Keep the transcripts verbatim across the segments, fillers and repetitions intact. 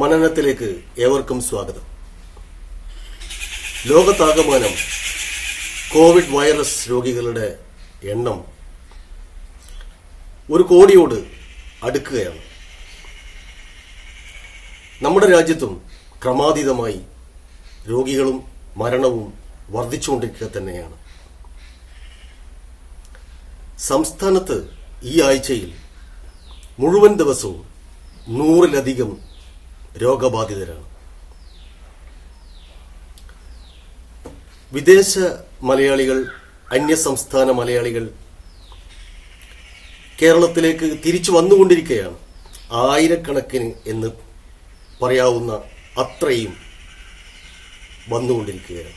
മനനത്തിലേക്ക് ഏവർക്കും സ്വാഗതം. ലോകത്താകമാനം കോവിഡ് വൈറസ് രോഗികളുടെ എണ്ണം ഒരു കോടിയോട് അടുക്കുകയാണ്. നമ്മുടെ രാജ്യത്തും ക്രമാതീതമായി രോഗികളും മരണവും വർദ്ധിച്ചുകൊണ്ടിരിക്കുക തന്നെയാണ്. സംസ്ഥാനത്ത് ഈ ആഴ്ചയിൽ മുഴുവൻ ദിവസവും നൂറിലധികം രോഗബാധിതരാണ്. വിദേശ മലയാളികൾ, അന്യസംസ്ഥാന മലയാളികൾ കേരളത്തിലേക്ക് തിരിച്ചു വന്നുകൊണ്ടിരിക്കുകയാണ്. ആയിരക്കണക്കിന് എന്ന് പറയാവുന്ന അത്രയും വന്നുകൊണ്ടിരിക്കുകയാണ്.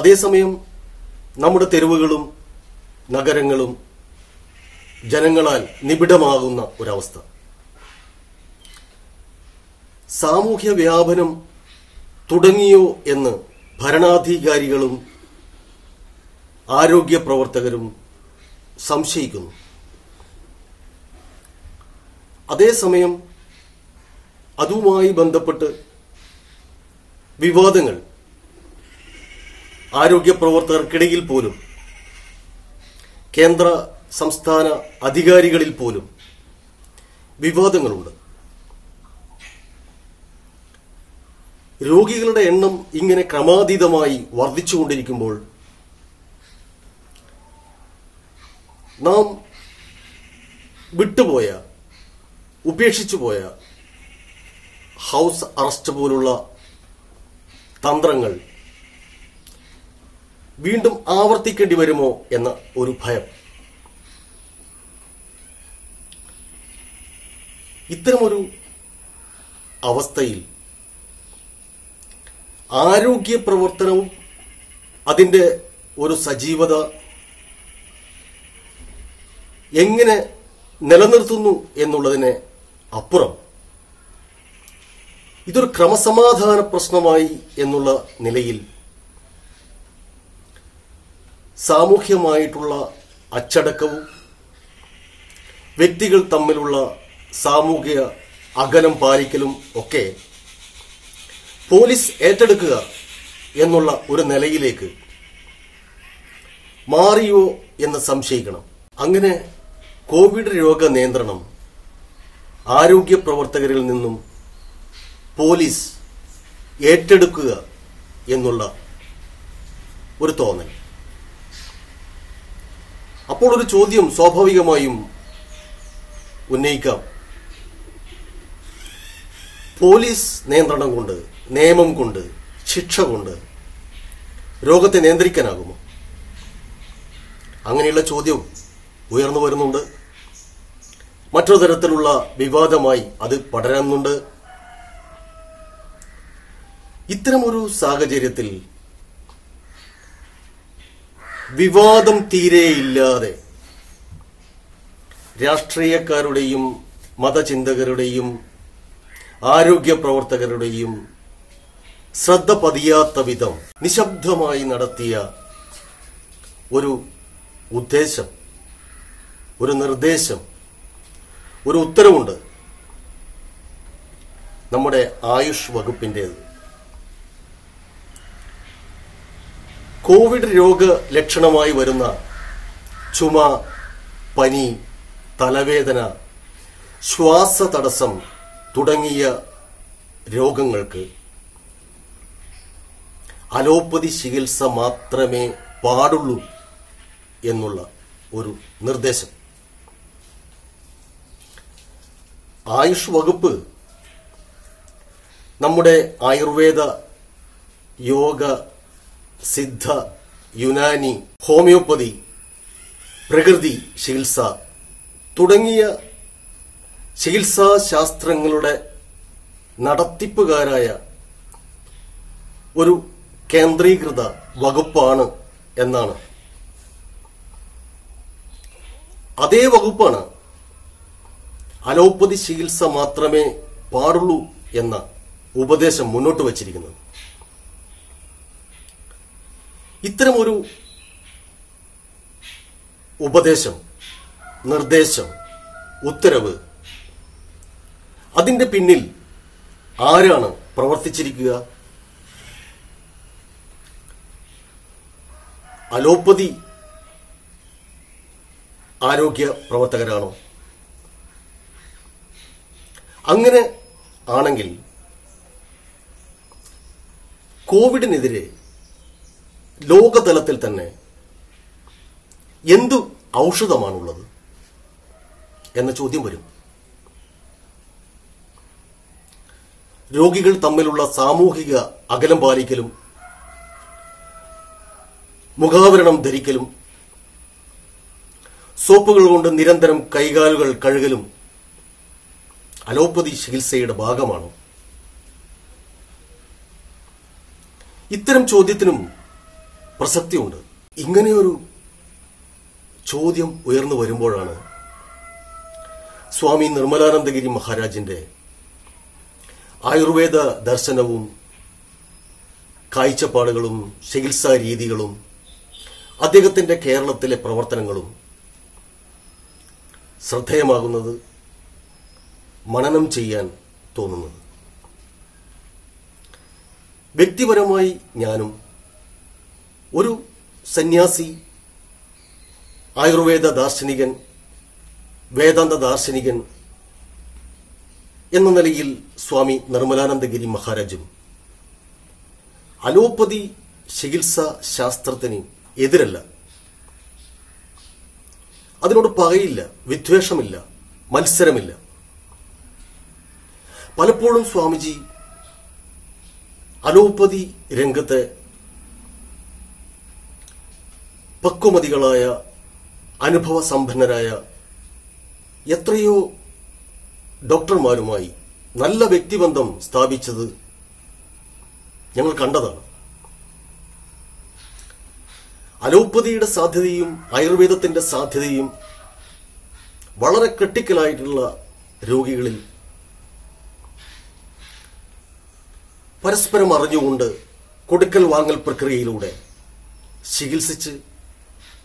അതേസമയം നമ്മുടെ തെരുവുകളും നഗരങ്ങളും ജനങ്ങളാൽ നിബിഡമാകുന്ന ഒരവസ്ഥ. സാമൂഹ്യ വ്യാപനം തുടങ്ങിയോ എന്ന് ഭരണാധികാരികളും ആരോഗ്യ പ്രവർത്തകരും സംശയിക്കുന്നു. അതേസമയം അതുമായി ബന്ധപ്പെട്ട് വിവാദങ്ങൾ ആരോഗ്യ പ്രവർത്തകർക്കിടയിൽ പോലും കേന്ദ്ര സംസ്ഥാന അധികാരികളിൽ പോലും വിവാദങ്ങളുണ്ട്. രോഗികളുടെ എണ്ണം ഇങ്ങനെ ക്രമാതീതമായി വർദ്ധിച്ചുകൊണ്ടിരിക്കുമ്പോൾ നാം വിട്ടുപോയ, ഉപേക്ഷിച്ചുപോയ ഹൗസ് അറസ്റ്റ് പോലുള്ള തന്ത്രങ്ങൾ വീണ്ടും ആവർത്തിക്കേണ്ടി വരുമോ എന്ന ഒരു ഭയം. ഇത്തരമൊരു അവസ്ഥയിൽ ആരോഗ്യ പ്രവർത്തനവും അതിൻ്റെ ഒരു സജീവത എങ്ങനെ നിലനിർത്തുന്നു എന്നുള്ളതിനെ അപ്പുറം ഇതൊരു ക്രമസമാധാന പ്രശ്നമായി എന്നുള്ള നിലയിൽ സാമൂഹ്യമായിട്ടുള്ള അച്ചടക്കവും വ്യക്തികൾ തമ്മിലുള്ള സാമൂഹിക അകലം പാലിക്കലും ഒക്കെ പോലീസ് ഏറ്റെടുക്കുക എന്നുള്ള ഒരു നിലയിലേക്ക് മാറിയോ എന്ന് സംശയിക്കണം. അങ്ങനെ കോവിഡ് രോഗ നിയന്ത്രണം ആരോഗ്യ പ്രവർത്തകരിൽ നിന്നും പോലീസ് ഏറ്റെടുക്കുക എന്നുള്ള ഒരു തോന്നൽ. അപ്പോൾ ഒരു ചോദ്യം സ്വാഭാവികമായും ഉന്നയിക്കാം. പോലീസ് നിയന്ത്രണം കൊണ്ട്, നിയമം കൊണ്ട്, ശിക്ഷ കൊണ്ട് രോഗത്തെ നിയന്ത്രിക്കാനാകുമോ? അങ്ങനെയുള്ള ചോദ്യം ഉയർന്നു വരുന്നുണ്ട്. മറ്റൊരു തരത്തിലുള്ള വിവാദമായി അത് പടരുന്നുണ്ട്. ഇത്തരമൊരു സാഹചര്യത്തിൽ വിവാദം തീരെയില്ലാതെ രാഷ്ട്രീയക്കാരുടെയും മതചിന്തകരുടെയും ആരോഗ്യ പ്രവർത്തകരുടെയും ശ്രദ്ധ പതിയാത്ത വിധം നിശബ്ദമായി നടത്തിയ ഒരു ഉദ്ദേശം, ഒരു നിർദ്ദേശം, ഒരു ഉത്തരവുണ്ട് നമ്മുടെ ആയുഷ് വകുപ്പിൻ്റേത്. കോവിഡ് രോഗ ലക്ഷണമായി വരുന്ന ചുമ, പനി, തലവേദന, ശ്വാസ തടസ്സം തുടങ്ങിയ രോഗങ്ങൾക്ക് അലോപ്പതി ചികിത്സ മാത്രമേ പാടുള്ളൂ എന്നുള്ള ഒരു നിർദ്ദേശം. ആയുഷ് വകുപ്പ് നമ്മുടെ ആയുർവേദ, യോഗ, സിദ്ധ, യുനാനി, ഹോമിയോപ്പതി, പ്രകൃതി ചികിത്സ തുടങ്ങിയ ചികിത്സാശാസ്ത്രങ്ങളുടെ നടത്തിപ്പുകാരായ ഒരു കേന്ദ്രീകൃത വകുപ്പാണ് എന്നാണ്. അതേ വകുപ്പാണ് അലോപ്പതി ചികിത്സ മാത്രമേ പാടുള്ളൂ എന്ന ഉപദേശം മുന്നോട്ട് വച്ചിരിക്കുന്നത്. ഇത്തരമൊരു ഉപദേശം, നിർദ്ദേശം, ഉത്തരവ് അതിന്റെ പിന്നിൽ ആരാണ് പ്രവർത്തിച്ചിരിക്കുക? അലോപ്പതി ആരോഗ്യ പ്രവർത്തകരാണോ? അങ്ങനെ ആണെങ്കിൽ കോവിഡിനെതിരെ ലോകതലത്തിൽ തന്നെ എന്തു ഔഷധമാണുള്ളത് എന്ന ചോദ്യം വരും. രോഗികൾ തമ്മിലുള്ള സാമൂഹിക അകലം പാലിക്കലും മുഖാവരണം ധരിക്കലും സോപ്പുകൾ കൊണ്ട് നിരന്തരം കൈകാലുകൾ കഴുകലും അലോപ്പതി ചികിത്സയുടെ ഭാഗമാണ്. ഇത്തരം ചോദ്യത്തിനും പ്രസക്തിയുണ്ട്. ഇങ്ങനെയൊരു ചോദ്യം ഉയർന്നു വരുമ്പോഴാണ് സ്വാമി നിർമ്മലാനന്ദഗിരി മഹാരാജിന്റെ ആയുർവേദ ദർശനവും കാഴ്ചപ്പാടുകളും ചികിത്സാ രീതികളും അദ്ദേഹത്തിന്റെ കേരളത്തിലെ പ്രവർത്തനങ്ങളും ശ്രദ്ധേയമാകുന്നത്, മനനം ചെയ്യാൻ തോന്നുന്നത്. വ്യക്തിപരമായി ഞാനും ഒരു സന്യാസി, ആയുർവേദ ദാർശനികൻ, വേദാന്ത ദാർശനികൻ എന്ന നിലയിൽ സ്വാമി നിർമ്മലാനന്ദഗിരി മഹാരാജും അലോപ്പതി ചികിത്സാ ശാസ്ത്രത്തിന് എതിരല്ല, അതിനോട് പകയില്ല, വിദ്വേഷമില്ല, മത്സരമില്ല. പലപ്പോഴും സ്വാമിജി അലോപ്പതി രംഗത്തെ പക്വമതികളായ അനുഭവ സമ്പന്നരായ എത്രയോ ഡോക്ടർമാരുമായി നല്ല വ്യക്തിബന്ധം സ്ഥാപിച്ചത് ഞങ്ങൾ കണ്ടതാണ്. അലോപ്പതിയുടെ സാധ്യതയും ആയുർവേദത്തിന്റെ സാധ്യതയും വളരെ ക്രിട്ടിക്കലായിട്ടുള്ള രോഗികളിൽ പരസ്പരം അറിഞ്ഞുകൊണ്ട് കൊടുക്കൽ വാങ്ങൽ പ്രക്രിയയിലൂടെ ചികിത്സിച്ച്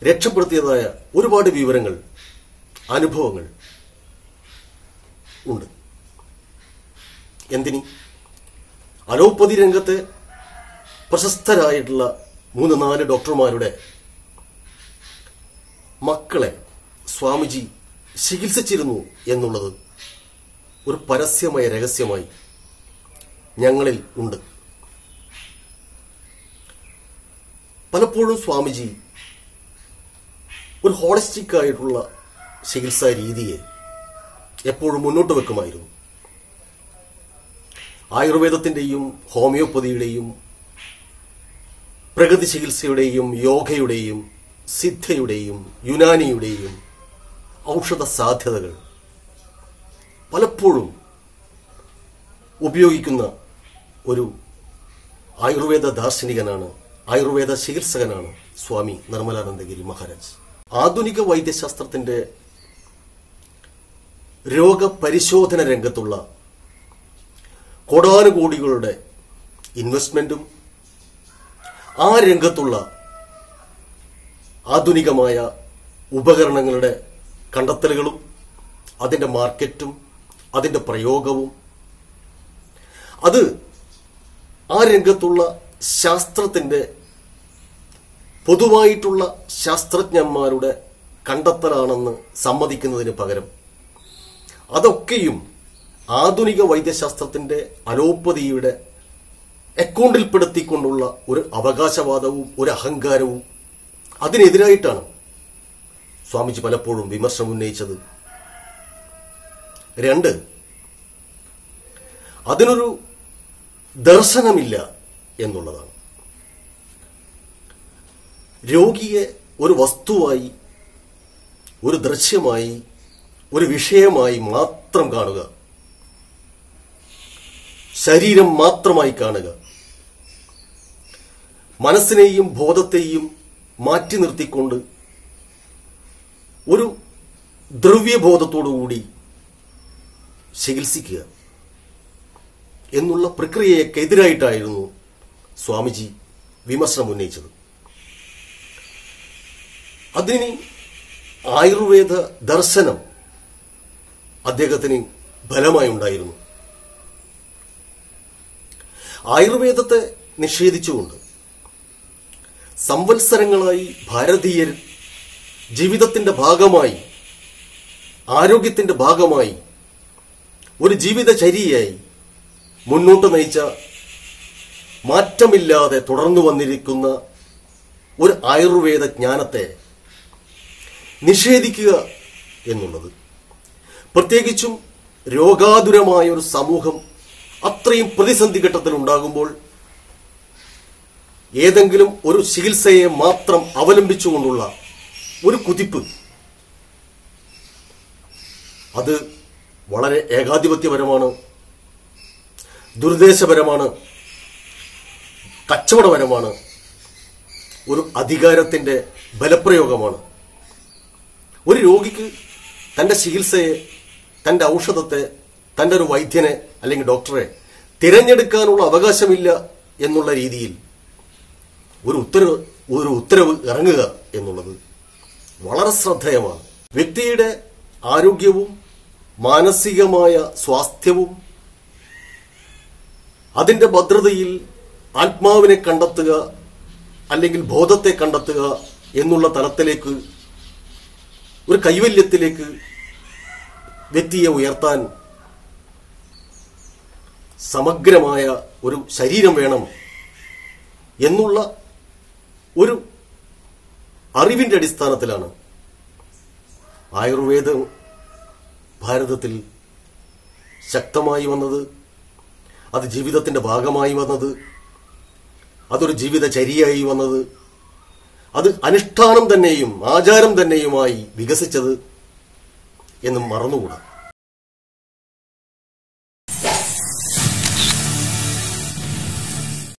രക്ഷപ്പെടുത്തിയതായ ഒരുപാട് വിവരങ്ങൾ, അനുഭവങ്ങൾ ഉണ്ട്. എന്തിനി അലോപ്പതി രംഗത്തെ പ്രശസ്തരായിട്ടുള്ള മൂന്ന് നാല് ഡോക്ടർമാരുടെ മക്കളെ സ്വാമിജി ചികിത്സിച്ചിരുന്നു എന്നുള്ളത് ഒരു പരസ്യമായ രഹസ്യമായി ഞങ്ങളിൽ ഉണ്ട്. പലപ്പോഴും സ്വാമിജി ഒരു ഹോളിസ്റ്റിക് ആയിട്ടുള്ള ചികിത്സാ രീതിയെ എപ്പോഴും മുന്നോട്ട് വെക്കുമായിരുന്നു. ആയുർവേദത്തിന്റെയും ഹോമിയോപ്പതിയുടെയും പ്രകൃതി ചികിത്സയുടെയും യോഗയുടെയും സിദ്ധയുടെയും യുനാനിയുടെയും ഔഷധ സാധ്യതകൾ പലപ്പോഴും ഉപയോഗിക്കുന്ന ഒരു ആയുർവേദ ദാർശനികനാണ്, ആയുർവേദ ചികിത്സകനാണ് സ്വാമി നിർമ്മലാനന്ദഗിരി മഹാരാജ്. ആധുനിക വൈദ്യശാസ്ത്രത്തിന്റെ രോഗപരിശോധന രംഗത്തുള്ള കോടാനുകോടികളുടെ ഇൻവെസ്റ്റ്മെന്റും ആ രംഗത്തുള്ള ആധുനികമായ ഉപകരണങ്ങളുടെ കണ്ടെത്തലുകളും അതിന്റെ മാർക്കറ്റും അതിന്റെ പ്രയോഗവും അത് ആ രംഗത്തുള്ള ശാസ്ത്രത്തിന്റെ പൊതുവായിട്ടുള്ള ശാസ്ത്രജ്ഞന്മാരുടെ കണ്ടെത്തലാണെന്ന് സമ്മതിക്കുന്നതിന് പകരം അതൊക്കെയും ആധുനിക വൈദ്യശാസ്ത്രത്തിന്റെ അലോപ്പതിയുടെ അക്കൗണ്ടിൽപ്പെടുത്തിക്കൊണ്ടുള്ള ഒരു അവകാശവാദവും ഒരു അഹങ്കാരവും, അതിനെതിരായിട്ടാണ് സ്വാമിജി പലപ്പോഴും വിമർശനം ഉന്നയിച്ചത്. രണ്ട്, അതിനൊരു ദർശനമില്ല എന്നുള്ളതാണ്. രോഗിയെ ഒരു വസ്തുവായി, ഒരു ദൃശ്യമായി, ഒരു വിഷയമായി മാത്രം കാണുക, ശരീരം മാത്രമായി കാണുക, മനസ്സിനെയും ബോധത്തെയും മാറ്റി നിർത്തിക്കൊണ്ട് ഒരു ദ്രവ്യബോധത്തോടുകൂടി ചികിത്സിക്കുക എന്നുള്ള പ്രക്രിയയ്ക്കെതിരായിട്ടായിരുന്നു സ്വാമിജി വിമർശനം ഉന്നയിച്ചത്. അതിന് ആയുർവേദ ദർശനം അദ്ദേഹത്തിന് ഫലമായുണ്ടായിരുന്നു. ആയുർവേദത്തെ നിഷേധിച്ചുകൊണ്ട് സംവത്സരങ്ങളായി ഭാരതീയർ ജീവിതത്തിന്റെ ഭാഗമായി ആരോഗ്യത്തിന്റെ ഭാഗമായി ഒരു ജീവിതചര്യയായി മുന്നോട്ട് നയിച്ച മാറ്റമില്ലാതെ തുടർന്നു വന്നിരിക്കുന്ന ഒരു ആയുർവേദ ജ്ഞാനത്തെ നിഷേധിക്കുക എന്നുള്ളത്, പ്രത്യേകിച്ചും രോഗാതുരമായ ഒരു സമൂഹം അത്രയും പ്രതിസന്ധി ഘട്ടത്തിൽ ഉണ്ടാകുമ്പോൾ ഏതെങ്കിലും ഒരു ചികിത്സയെ മാത്രം അവലംബിച്ചുകൊണ്ടുള്ള ഒരു കുതിപ്പ്, അത് വളരെ ഏകാധിപത്യപരമാണ്, ദുർദേശപരമാണ്, കച്ചവടപരമാണ്, ഒരു അധികാരത്തിൻ്റെ ബലപ്രയോഗമാണ്. ഒരു രോഗിക്ക് തൻ്റെ ചികിത്സയെ, തൻ്റെ ഔഷധത്തെ, തൻ്റെ ഒരു വൈദ്യനെ അല്ലെങ്കിൽ ഡോക്ടറെ തിരഞ്ഞെടുക്കാനുള്ള അവകാശമില്ല എന്നുള്ള രീതിയിൽ ഒരു ഉത്തരവ് ഒരു ഉത്തരവ് ഇറങ്ങുക എന്നുള്ളത് വളരെ ശ്രദ്ധേയമാണ്. വ്യക്തിയുടെ ആരോഗ്യവും മാനസികമായ സ്വാസ്ഥ്യവും അതിൻ്റെ ഭദ്രതയിൽ ആത്മാവിനെ കണ്ടെത്തുക അല്ലെങ്കിൽ ബോധത്തെ കണ്ടെത്തുക എന്നുള്ള തലത്തിലേക്ക്, ഒരു കൈവല്യത്തിലേക്ക് വ്യക്തിയെ ഉയർത്താൻ സമഗ്രമായ ഒരു ശരീരം വേണം എന്നുള്ള ഒരു അറിവിൻ്റെ അടിസ്ഥാനത്തിലാണ് ആയുർവേദം ഭാരതത്തിൽ ശക്തമായി വന്നത്, അത് ജീവിതത്തിൻ്റെ ഭാഗമായി വന്നത്, അതൊരു ജീവിതചര്യയായി വന്നത്, അത് അനുഷ്ഠാനം തന്നെയും ആചാരം തന്നെയുമായി വികസിച്ചത് എന്നും മറന്നുകൂടാ.